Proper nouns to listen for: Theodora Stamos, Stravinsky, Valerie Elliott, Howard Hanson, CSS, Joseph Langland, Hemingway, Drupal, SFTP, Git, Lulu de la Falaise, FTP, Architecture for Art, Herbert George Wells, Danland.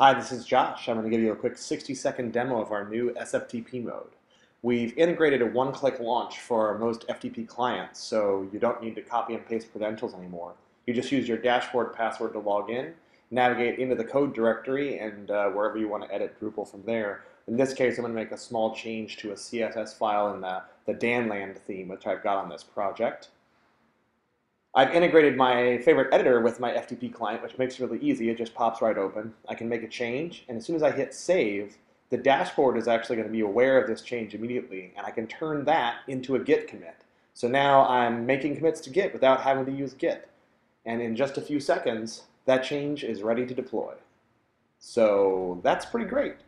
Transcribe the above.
Hi, this is Josh. I'm going to give you a quick 60-second demo of our new SFTP mode. We've integrated a one-click launch for most FTP clients, so you don't need to copy and paste credentials anymore. You just use your dashboard password to log in, navigate into the code directory, and wherever you want to edit Drupal from there. In this case, I'm going to make a small change to a CSS file in the Danland theme, which I've got on this project. I've integrated my favorite editor with my FTP client, which makes it really easy. It just pops right open. I can make a change, and as soon as I hit save, the dashboard is actually going to be aware of this change immediately, and I can turn that into a Git commit. So now I'm making commits to Git without having to use Git. And in just a few seconds, that change is ready to deploy. So that's pretty great.